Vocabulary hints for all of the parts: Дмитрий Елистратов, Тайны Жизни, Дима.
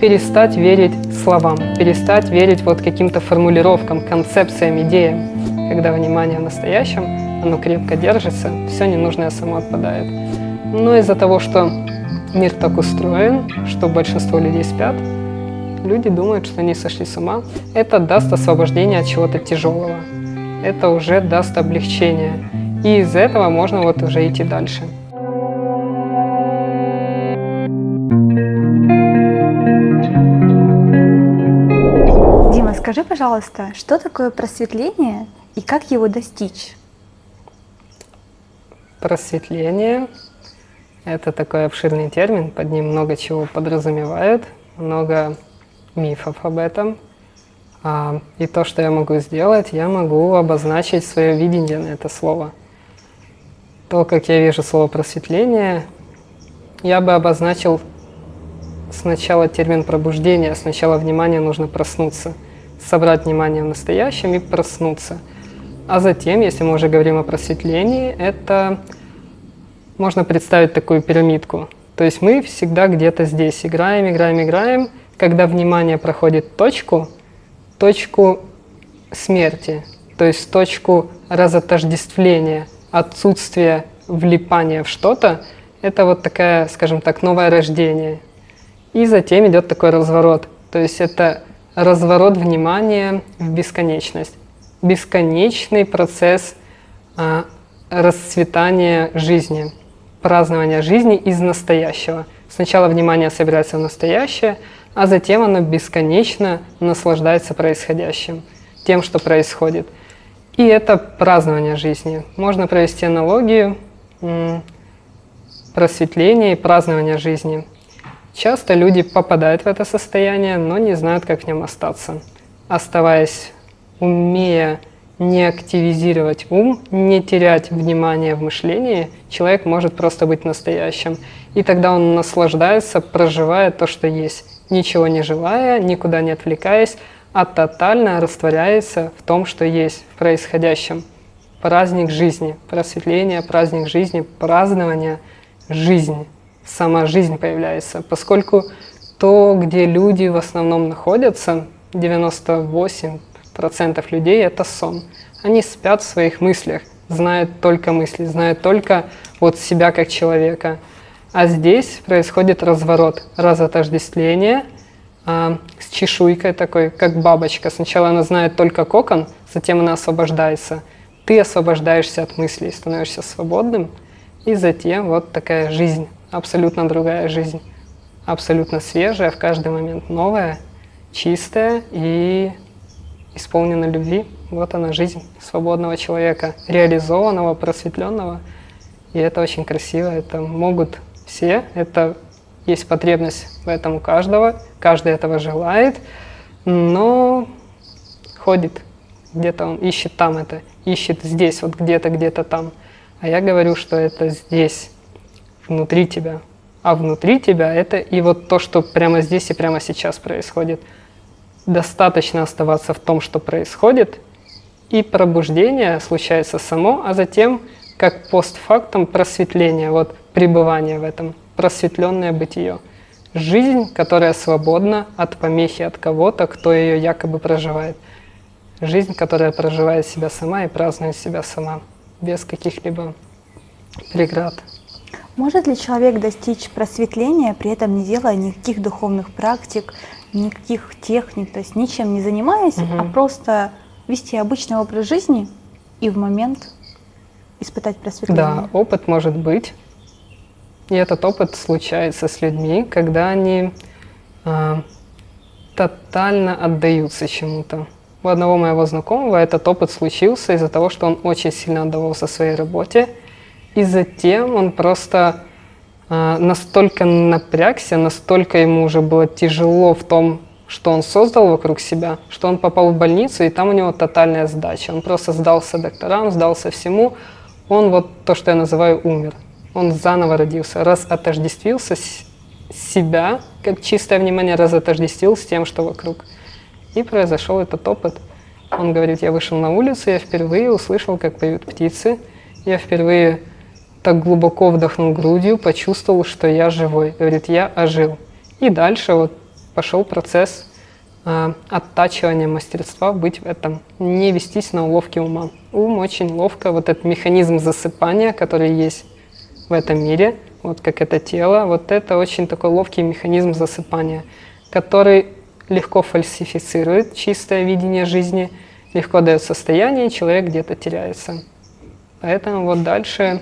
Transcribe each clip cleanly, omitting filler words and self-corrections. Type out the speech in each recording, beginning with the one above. Перестать верить словам, перестать верить вот каким-то формулировкам, концепциям, идеям. Когда внимание в настоящем, оно крепко держится, все ненужное само отпадает. Но из-за того, что мир так устроен, что большинство людей спят, люди думают, что они сошли с ума. Это даст освобождение от чего-то тяжелого. Это уже даст облегчение. И из этого можно вот уже идти дальше. Дима, скажи, пожалуйста, что такое просветление и как его достичь? Просветление — это такой обширный термин, под ним много чего подразумевает, много мифов об этом. И то, что я могу сделать, я могу обозначить свое видение на это слово. То, как я вижу слово «просветление», я бы обозначил сначала термин «пробуждение», сначала внимание нужно проснуться, собрать внимание в настоящем и проснуться. А затем, если мы уже говорим о просветлении, это можно представить такую пирамидку. То есть мы всегда где-то здесь играем, играем, играем. Когда внимание проходит точку смерти, то есть точку разотождествления, отсутствия влипания в что-то, это вот такая, скажем так, новое рождение. И затем идет такой разворот, то есть это разворот внимания в бесконечность, бесконечный процесс расцветания жизни, празднования жизни из настоящего. Сначала внимание собирается в настоящее, а затем оно бесконечно наслаждается происходящим, тем, что происходит. И это празднование жизни. Можно провести аналогию просветления и празднования жизни. Часто люди попадают в это состояние, но не знают, как в нем остаться. Оставаясь, умея не активизировать ум, не терять внимание в мышлении, человек может просто быть настоящим. И тогда он наслаждается, проживая то, что есть, ничего не желая, никуда не отвлекаясь, а тотально растворяется в том, что есть, в происходящем. Праздник жизни, просветление, праздник жизни, празднование жизни. Сама жизнь появляется, поскольку то, где люди в основном находятся, 98% людей — это сон. Они спят в своих мыслях, знают только мысли, знают только вот себя как человека. А здесь происходит разворот, разотождествление с чешуйкой такой, как бабочка. Сначала она знает только кокон, затем она освобождается. Ты освобождаешься от мыслей, становишься свободным, и затем вот такая жизнь, абсолютно другая жизнь, абсолютно свежая, в каждый момент новая, чистая и исполнена любви. Вот она жизнь свободного человека, реализованного, просветленного. И это очень красиво, это могут... все, это есть потребность в этом у каждого, каждый этого желает, но ходит где-то, он ищет там это, ищет здесь, вот где-то там. А я говорю, что это здесь, внутри тебя. А внутри тебя это и вот то, что прямо здесь и прямо сейчас происходит. Достаточно оставаться в том, что происходит, и пробуждение случается само, а затем, как постфактум, просветление, вот пребывание в этом, просветленное бытие. Жизнь, которая свободна от помехи, от кого-то, кто ее якобы проживает. Жизнь, которая проживает себя сама и празднует себя сама, без каких-либо преград. Может ли человек достичь просветления, при этом не делая никаких духовных практик, никаких техник, то есть ничем не занимаясь, а просто вести обычный образ жизни и в момент испытать просветление? Да, опыт может быть. И этот опыт случается с людьми, когда они тотально отдаются чему-то. У одного моего знакомого этот опыт случился из-за того, что он очень сильно отдавался своей работе. И затем он просто настолько напрягся, настолько ему уже было тяжело в том, что он создал вокруг себя, что он попал в больницу, и там у него тотальная сдача. Он просто сдался докторам, сдался всему. Он вот то, что я называю, умер. Он заново родился, разотождествился себя, как чистое внимание, разотождествил с тем, что вокруг. И произошел этот опыт. Он говорит: я вышел на улицу, я впервые услышал, как поют птицы. Я впервые так глубоко вдохнул грудью, почувствовал, что я живой. Говорит, я ожил. И дальше вот пошел процесс оттачивания мастерства быть в этом, не вестись на уловки ума. Ум очень ловко, вот этот механизм засыпания, который есть в этом мире, вот как это тело, вот это очень такой ловкий механизм засыпания, который легко фальсифицирует чистое видение жизни, легко дает состояние, и человек где-то теряется. Поэтому вот дальше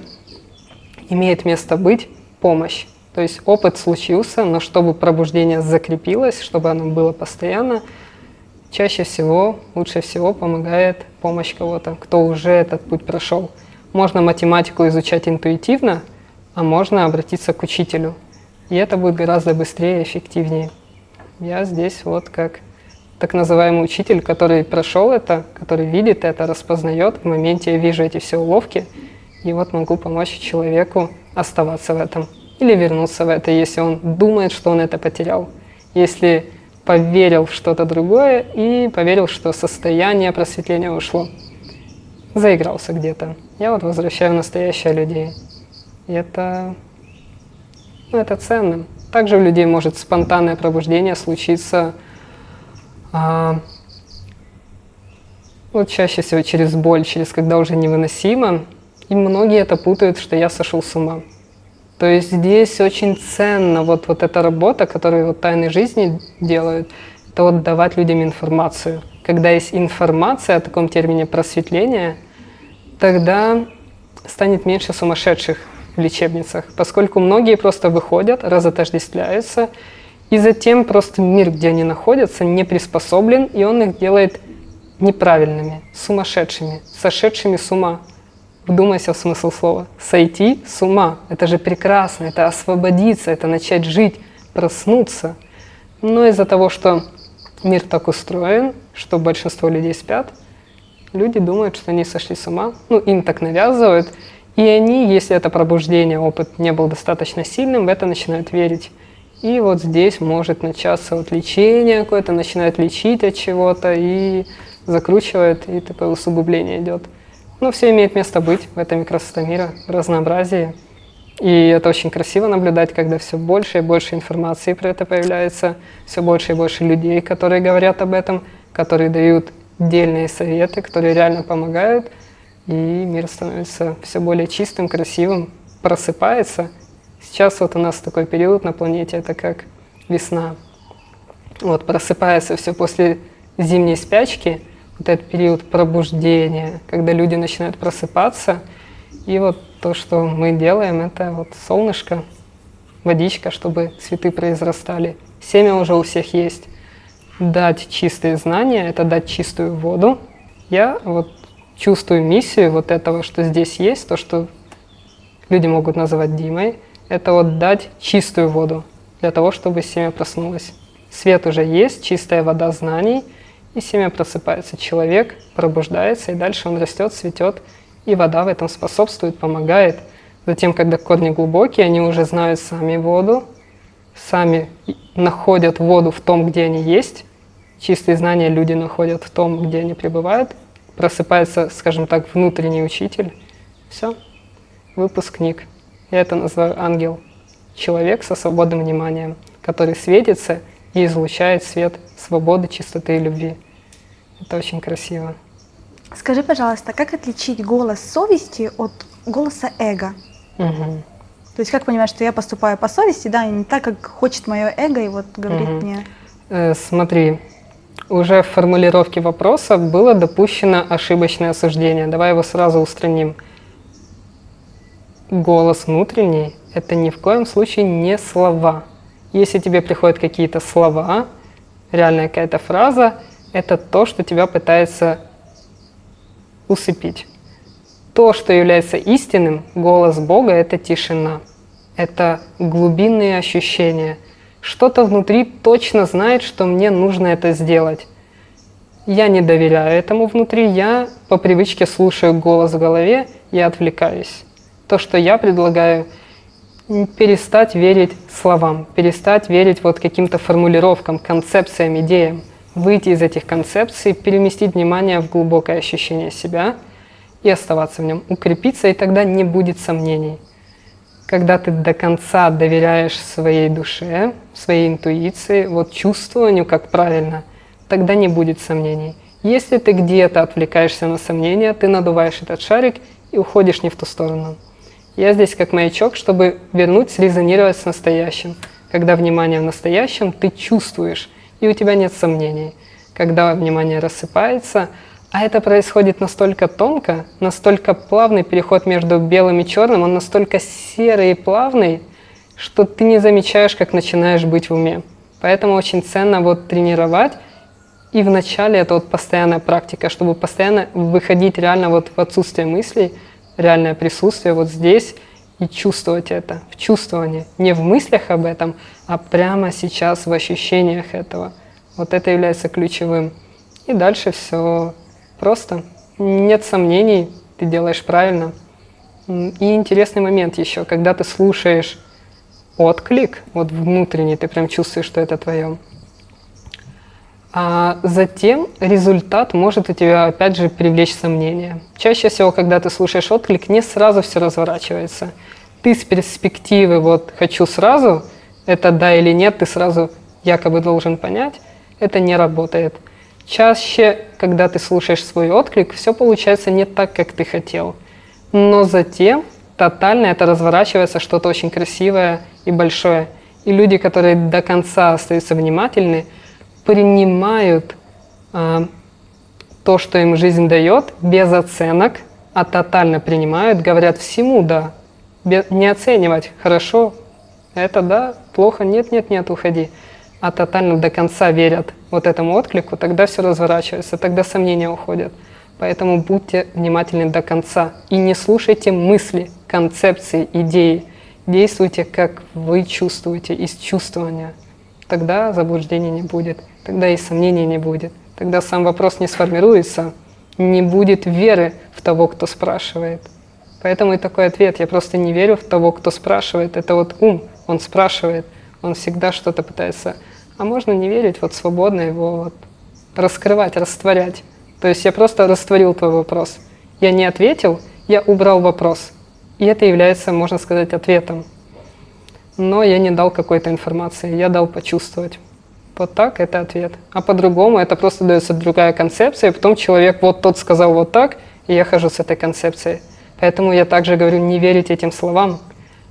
имеет место быть помощь. То есть опыт случился, но чтобы пробуждение закрепилось, чтобы оно было постоянно, чаще всего, лучше всего помогает помощь кого-то, кто уже этот путь прошел. Можно математику изучать интуитивно, а можно обратиться к учителю. И это будет гораздо быстрее и эффективнее. Я здесь вот как так называемый учитель, который прошел это, который видит это, распознает. В моменте я вижу эти все уловки, и вот могу помочь человеку оставаться в этом. Или вернуться в это, если он думает, что он это потерял. Если поверил в что-то другое и поверил, что состояние просветления ушло. Заигрался где-то. Я вот возвращаю в настоящее людей. И это, ну, это ценно. Также у людей может спонтанное пробуждение случиться вот чаще всего через боль, через когда уже невыносимо. И многие это путают, что я сошел с ума. То есть здесь очень ценно вот эта работа, которую вот «Тайны жизни» делают, это вот давать людям информацию. Когда есть информация о таком термине просветления, тогда станет меньше сумасшедших в лечебницах, поскольку многие просто выходят, разотождествляются, и затем просто мир, где они находятся, не приспособлен, и он их делает неправильными, сумасшедшими, сошедшими с ума. Вдумайся в смысл слова. Сойти с ума. Это же прекрасно, это освободиться, это начать жить, проснуться. Но из-за того, что мир так устроен, что большинство людей спят, люди думают, что они сошли с ума. Ну, им так навязывают. И они, если это пробуждение, опыт не был достаточно сильным, в это начинают верить. И вот здесь может начаться вот лечение какое-то, начинают лечить от чего-то и закручивают, и такое усугубление идет. Но все имеет место быть в этом микросостоянии мира, в разнообразии. И это очень красиво наблюдать, когда все больше и больше информации про это появляется, все больше и больше людей, которые говорят об этом, которые дают дельные советы, которые реально помогают. И мир становится все более чистым, красивым, просыпается. Сейчас вот у нас такой период на планете, это как весна. Вот просыпается все после зимней спячки. Вот этот период пробуждения, когда люди начинают просыпаться. И вот то, что мы делаем, это вот солнышко, водичка, чтобы цветы произрастали. Семя уже у всех есть. Дать чистые знания — это дать чистую воду. Я вот чувствую миссию вот этого, что здесь есть, то, что люди могут называть Димой, это вот дать чистую воду для того, чтобы семя проснулось. Свет уже есть, чистая вода знаний. И семя просыпается, человек пробуждается, и дальше он растет, цветет, и вода в этом способствует, помогает. Затем, когда корни глубокие, они уже знают сами воду, сами находят воду в том, где они есть. Чистые знания люди находят в том, где они пребывают. Просыпается, скажем так, внутренний учитель. Все, выпускник. Я это называю ангел. Человек со свободным вниманием, который светится и излучает свет свободы, чистоты и любви. Это очень красиво. Скажи, пожалуйста, как отличить голос совести от голоса эго? Угу. То есть как понимать, что я поступаю по совести, да, и не так, как хочет мое эго, и вот говорит мне… Смотри, уже в формулировке вопроса было допущено ошибочное осуждение. Давай его сразу устраним. Голос внутренний — это ни в коем случае не слова. Если тебе приходят какие-то слова, реальная какая-то фраза, это то, что тебя пытается усыпить. То, что является истинным, голос Бога — это тишина, это глубинные ощущения. Что-то внутри точно знает, что мне нужно это сделать. Я не доверяю этому внутри, я по привычке слушаю голос в голове, я отвлекаюсь. То, что я предлагаю, перестать верить словам, перестать верить вот каким-то формулировкам, концепциям, идеям, выйти из этих концепций, переместить внимание в глубокое ощущение себя и оставаться в нем, укрепиться, и тогда не будет сомнений. когда ты до конца доверяешь своей душе, своей интуиции, вот чувствованию, как правильно, тогда не будет сомнений. Если ты где-то отвлекаешься на сомнения, ты надуваешь этот шарик и уходишь не в ту сторону. Я здесь как маячок, чтобы вернуть, срезонировать с настоящим. Когда внимание в настоящем, ты чувствуешь, и у тебя нет сомнений. Когда внимание рассыпается, а это происходит настолько тонко, настолько плавный переход между белым и черным, он настолько серый и плавный, что ты не замечаешь, как начинаешь быть в уме. Поэтому очень ценно вот тренировать, и вначале это вот постоянная практика, чтобы постоянно выходить реально вот в отсутствие мыслей, реальное присутствие вот здесь и чувствовать это, в чувствовании, не в мыслях об этом, а прямо сейчас в ощущениях этого. Вот это является ключевым. И дальше все просто. Нет сомнений, ты делаешь правильно. И интересный момент еще, когда ты слушаешь отклик, вот внутренний, ты прям чувствуешь, что это твое. А затем результат может у тебя опять же привлечь сомнения. Чаще всего, когда ты слушаешь отклик, не сразу все разворачивается. Ты с перспективы вот «хочу сразу», это «да» или «нет», ты сразу якобы должен понять, это не работает. Чаще, когда ты слушаешь свой отклик, все получается не так, как ты хотел. Но затем тотально это разворачивается что-то очень красивое и большое. И люди, которые до конца остаются внимательны, принимают то, что им жизнь дает, без оценок, а тотально принимают, говорят всему «да». Не оценивать «хорошо», «это да», «плохо», «нет, нет, нет, уходи». А тотально до конца верят вот этому отклику, тогда все разворачивается, тогда сомнения уходят. Поэтому будьте внимательны до конца и не слушайте мысли, концепции, идеи. Действуйте, как вы чувствуете, из чувствования. Тогда заблуждений не будет, тогда и сомнений не будет, тогда сам вопрос не сформируется, не будет веры в того, кто спрашивает. Поэтому и такой ответ: я просто не верю в того, кто спрашивает. Это вот ум, он спрашивает, он всегда что-то пытается. А можно не верить, вот свободно его вот раскрывать, растворять. То есть я просто растворил твой вопрос. Я не ответил, я убрал вопрос. И это является, можно сказать, ответом. Но я не дал какой-то информации, я дал почувствовать. Вот так это ответ. А по-другому это просто дается другая концепция, и потом человек, вот тот сказал вот так, и я хожу с этой концепцией. Поэтому я также говорю, не верить этим словам,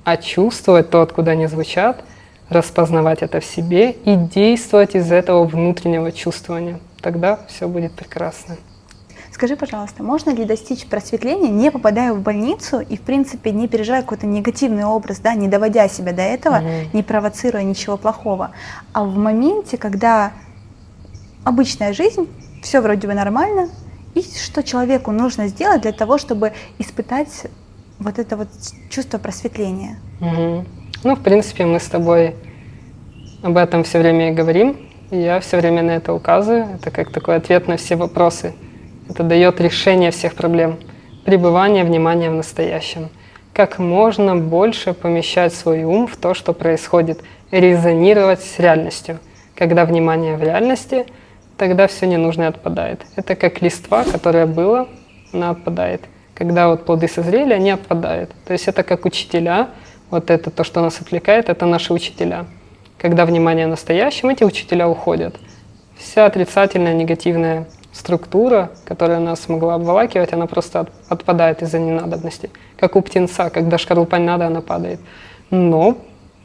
а чувствовать то, откуда они звучат, распознавать это в себе и действовать из этого внутреннего чувствования. Тогда все будет прекрасно. Скажи, пожалуйста, можно ли достичь просветления, не попадая в больницу и, в принципе, не переживая какой-то негативный образ, да, не доводя себя до этого, не провоцируя ничего плохого, а в моменте, когда обычная жизнь, все вроде бы нормально, и что человеку нужно сделать для того, чтобы испытать вот это вот чувство просветления? Ну, в принципе, мы с тобой об этом все время и говорим, и я все время на это указываю. Это как такой ответ на все вопросы. Это дает решение всех проблем. Пребывание внимания в настоящем. Как можно больше помещать свой ум в то, что происходит. Резонировать с реальностью. Когда внимание в реальности, тогда все ненужное отпадает. Это как листва, которая была, она отпадает. Когда вот плоды созрели, они отпадают. То есть это как учителя. Вот это то, что нас отвлекает, это наши учителя. Когда внимание в настоящем, эти учителя уходят. Вся отрицательная, негативная структура, которая нас могла обволакивать, она просто отпадает из-за ненадобности. Как у птенца, когда шкарлупа не надо, она падает. Но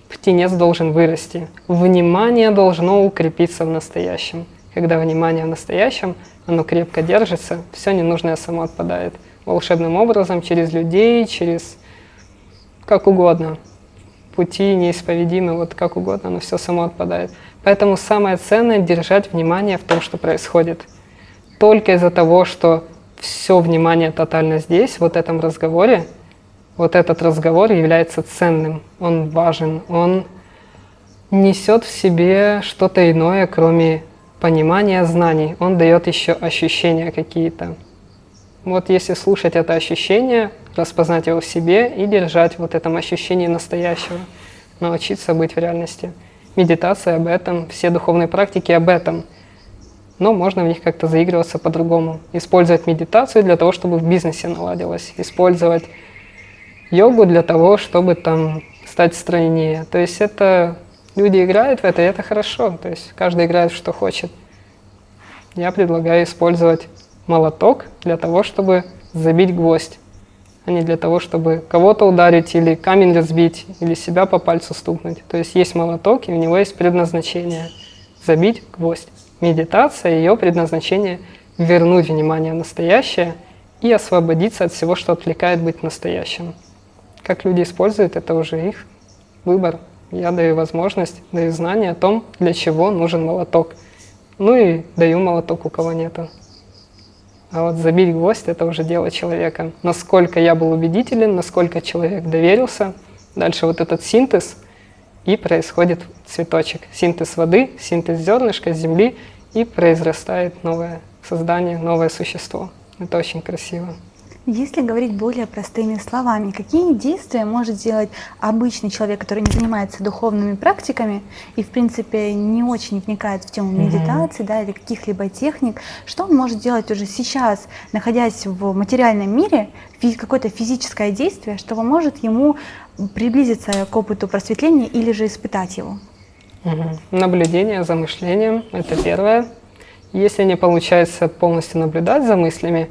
птенец должен вырасти. Внимание должно укрепиться в настоящем. Когда внимание в настоящем, оно крепко держится, все ненужное само отпадает. Волшебным образом, через людей, через как угодно. Пути неисповедимы, вот как угодно, но все само отпадает. Поэтому самое ценное — держать внимание в том, что происходит. Только из-за того, что все внимание тотально здесь, в вот этом разговоре, вот этот разговор является ценным, он важен, он несет в себе что-то иное, кроме понимания знаний. Он дает еще ощущения какие-то. Вот если слушать это ощущение, распознать его в себе и держать вот этом ощущении настоящего, научиться быть в реальности. Медитация об этом, все духовные практики об этом. Но можно в них как-то заигрываться по-другому. Использовать медитацию для того, чтобы в бизнесе наладилось. Использовать йогу для того, чтобы там стать стройнее. То есть это люди играют в это, и это хорошо. То есть каждый играет, что хочет. Я предлагаю использовать молоток для того, чтобы забить гвоздь, а не для того, чтобы кого-то ударить или камень разбить, или себя по пальцу стукнуть. То есть есть молоток, и у него есть предназначение – забить гвоздь. Медитация, ее предназначение – вернуть внимание в настоящее и освободиться от всего, что отвлекает быть настоящим. Как люди используют, это уже их выбор. Я даю возможность, даю знание о том, для чего нужен молоток. Ну и даю молоток, у кого нету. А вот забить гвоздь — это уже дело человека. Насколько я был убедителен, насколько человек доверился. Дальше вот этот синтез, и происходит цветочек. Синтез воды, синтез зернышка, земли, и произрастает новое создание, новое существо. Это очень красиво. Если говорить более простыми словами, какие действия может сделать обычный человек, который не занимается духовными практиками и, в принципе, не очень вникает в тему медитации, да, или каких-либо техник, что он может делать уже сейчас, находясь в материальном мире, какое-то физическое действие, что может ему приблизиться к опыту просветления или же испытать его? Наблюдение за мышлением – это первое. Если не получается полностью наблюдать за мыслями,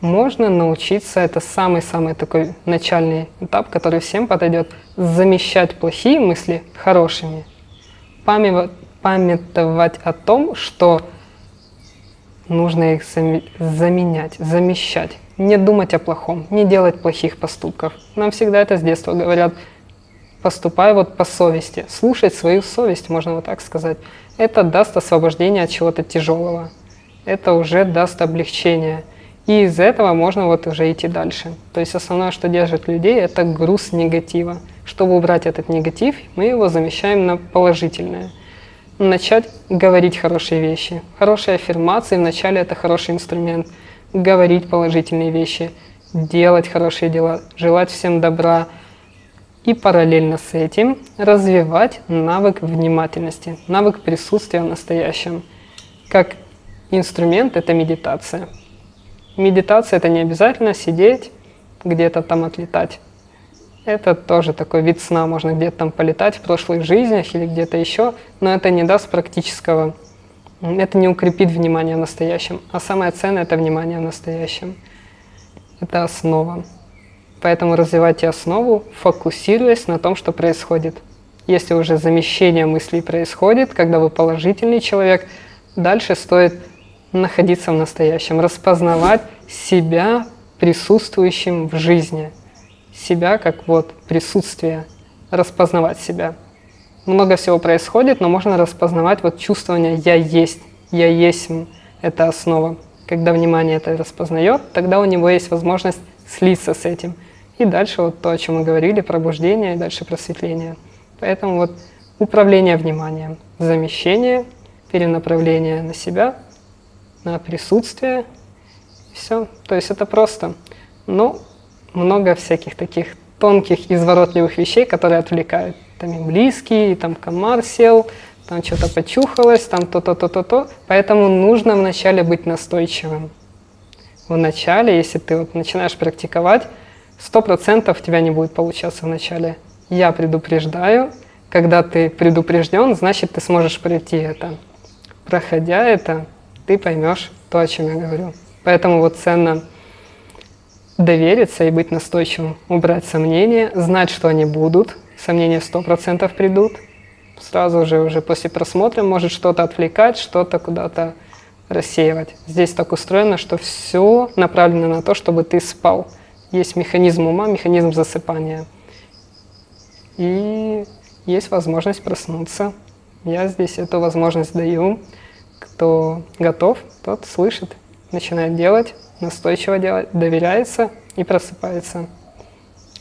можно научиться, это самый-самый такой начальный этап, который всем подойдет, замещать плохие мысли хорошими, памятовать о том, что нужно их заменять, замещать, не думать о плохом, не делать плохих поступков. Нам всегда это с детства говорят, поступай вот по совести, слушать свою совесть, можно вот так сказать. Это даст освобождение от чего-то тяжелого, это уже даст облегчение. И из этого можно вот уже идти дальше. То есть основное, что держит людей, это груз негатива. Чтобы убрать этот негатив, мы его замещаем на положительное. Начать говорить хорошие вещи. Хорошие аффирмации вначале это хороший инструмент. Говорить положительные вещи, делать хорошие дела, желать всем добра. И параллельно с этим развивать навык внимательности, навык присутствия в настоящем. Как инструмент это медитация. Медитация — это не обязательно сидеть, где-то там отлетать. Это тоже такой вид сна, можно где-то там полетать в прошлых жизнях или где-то еще, но это не даст практического, это не укрепит внимание в настоящем. А самое ценное — это внимание в настоящем. Это основа. Поэтому развивайте основу, фокусируясь на том, что происходит. Если уже замещение мыслей происходит, когда вы положительный человек, дальше стоит находиться в настоящем, распознавать себя присутствующим в жизни, себя как вот присутствие, распознавать себя. Много всего происходит, но можно распознавать вот чувствование я есть, это основа. Когда внимание это распознает, тогда у него есть возможность слиться с этим. И дальше вот то, о чем мы говорили, пробуждение и дальше просветление. Поэтому вот управление вниманием, замещение, перенаправление на себя, на присутствие, все. То есть это просто. Но много всяких таких тонких, изворотливых вещей, которые отвлекают. Там и близкие, и там комар сел, там что-то почухалось, там то-то. Поэтому нужно вначале быть настойчивым. Вначале, если ты вот начинаешь практиковать, 100% у тебя не будет получаться вначале. Я предупреждаю. Когда ты предупрежден, значит, ты сможешь пройти это. Проходя это, ты поймешь то, о чем я говорю. Поэтому вот ценно довериться и быть настойчивым, убрать сомнения, знать, что они будут. Сомнения 100% придут. Сразу же уже после просмотра может что-то отвлекать, что-то куда-то рассеивать. Здесь так устроено, что все направлено на то, чтобы ты спал. Есть механизм ума, механизм засыпания. И есть возможность проснуться. Я здесь эту возможность даю. Кто готов, тот слышит, начинает делать, настойчиво делать, доверяется и просыпается.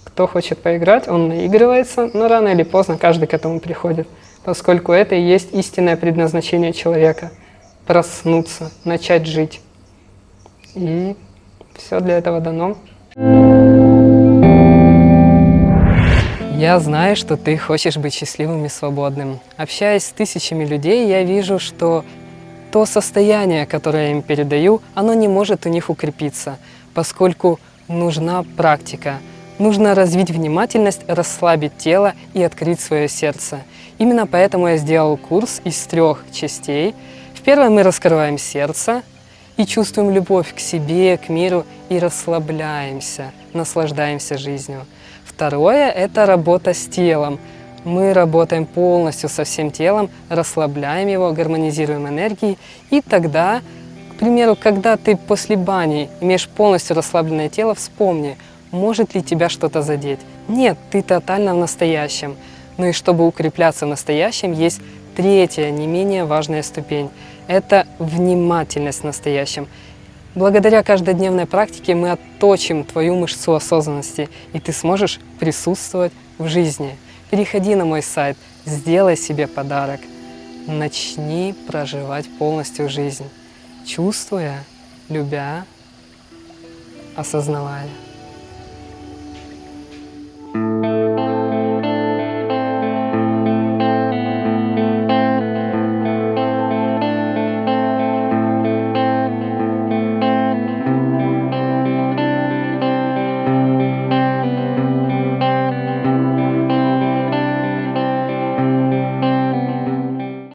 Кто хочет поиграть, он наигрывается, но рано или поздно каждый к этому приходит, поскольку это и есть истинное предназначение человека – проснуться, начать жить. И все для этого дано. Я знаю, что ты хочешь быть счастливым и свободным. Общаясь с тысячами людей, я вижу, что то состояние, которое я им передаю, оно не может у них укрепиться, поскольку нужна практика, Нужно развить внимательность, расслабить тело и открыть свое сердце. Именно поэтому я сделал курс из 3 частей. В первой мы раскрываем сердце и чувствуем любовь к себе, к миру и расслабляемся, наслаждаемся жизнью. Второе – это работа с телом. Мы работаем полностью со всем телом, расслабляем его, гармонизируем энергии, и тогда, к примеру, когда ты после бани имеешь полностью расслабленное тело, вспомни, может ли тебя что-то задеть. Нет, ты тотально в настоящем. Ну и чтобы укрепляться в настоящем, есть третья, не менее важная ступень. Это внимательность в настоящем. Благодаря каждодневной практике мы отточим твою мышцу осознанности, и ты сможешь присутствовать в жизни. Переходи на мой сайт, сделай себе подарок. Начни проживать полностью жизнь, чувствуя, любя, осознавая.